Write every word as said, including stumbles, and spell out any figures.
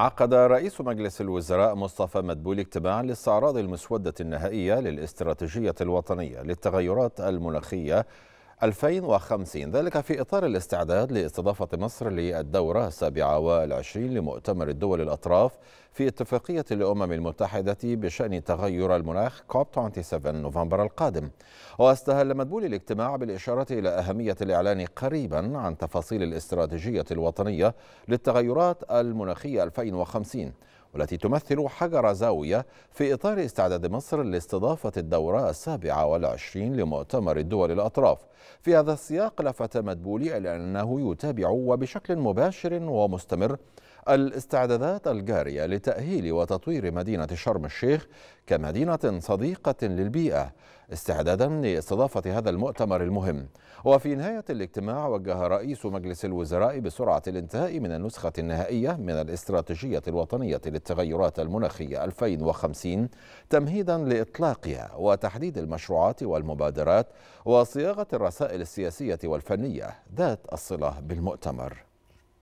عقد رئيس مجلس الوزراء مصطفى مدبولي اجتماع لاستعراض المسودة النهائية للاستراتيجية الوطنية للتغيرات المناخية ألفين وخمسين، ذلك في إطار الاستعداد لاستضافة مصر للدورة السابعة والعشرين لمؤتمر الدول الأطراف في اتفاقية الأمم المتحدة بشأن تغير المناخ كوب سبعة وعشرين نوفمبر القادم. واستهل مدبولي الاجتماع بالإشارة إلى أهمية الإعلان قريبا عن تفاصيل الاستراتيجية الوطنية للتغيرات المناخية ألفين وخمسين، والتي تمثل حجر زاوية في إطار استعداد مصر لاستضافة الدورة السابعة والعشرين لمؤتمر الدول الأطراف. في هذا السياق لفت مدبولي إلى أنه يتابع وبشكل مباشر ومستمر الاستعدادات الجارية لتأهيل وتطوير مدينة شرم الشيخ كمدينة صديقة للبيئة استعدادا لاستضافة هذا المؤتمر المهم. وفي نهاية الاجتماع وجه رئيس مجلس الوزراء بسرعة الانتهاء من النسخة النهائية من الاستراتيجية الوطنية للتغيرات المناخية ألفين وخمسين تمهيدا لإطلاقها وتحديد المشروعات والمبادرات وصياغة الرسائل السياسية والفنية ذات الصلة بالمؤتمر.